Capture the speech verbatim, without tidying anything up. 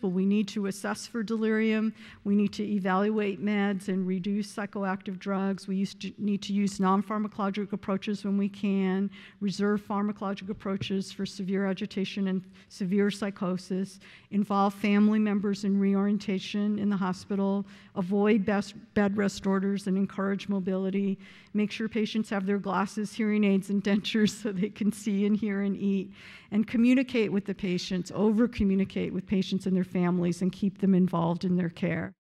Well, we need to assess for delirium. We need to evaluate meds and reduce psychoactive drugs. We used to need to use non-pharmacologic approaches when we can, reserve pharmacologic approaches for severe agitation and severe psychosis, involve family members in reorientation in the hospital, avoid bed rest orders and encourage mobility, make sure patients have their glasses, hearing aids, and dentures so they can see and hear and eat, and communicate with the patients, over-communicate with patients and their families and keep them involved in their care.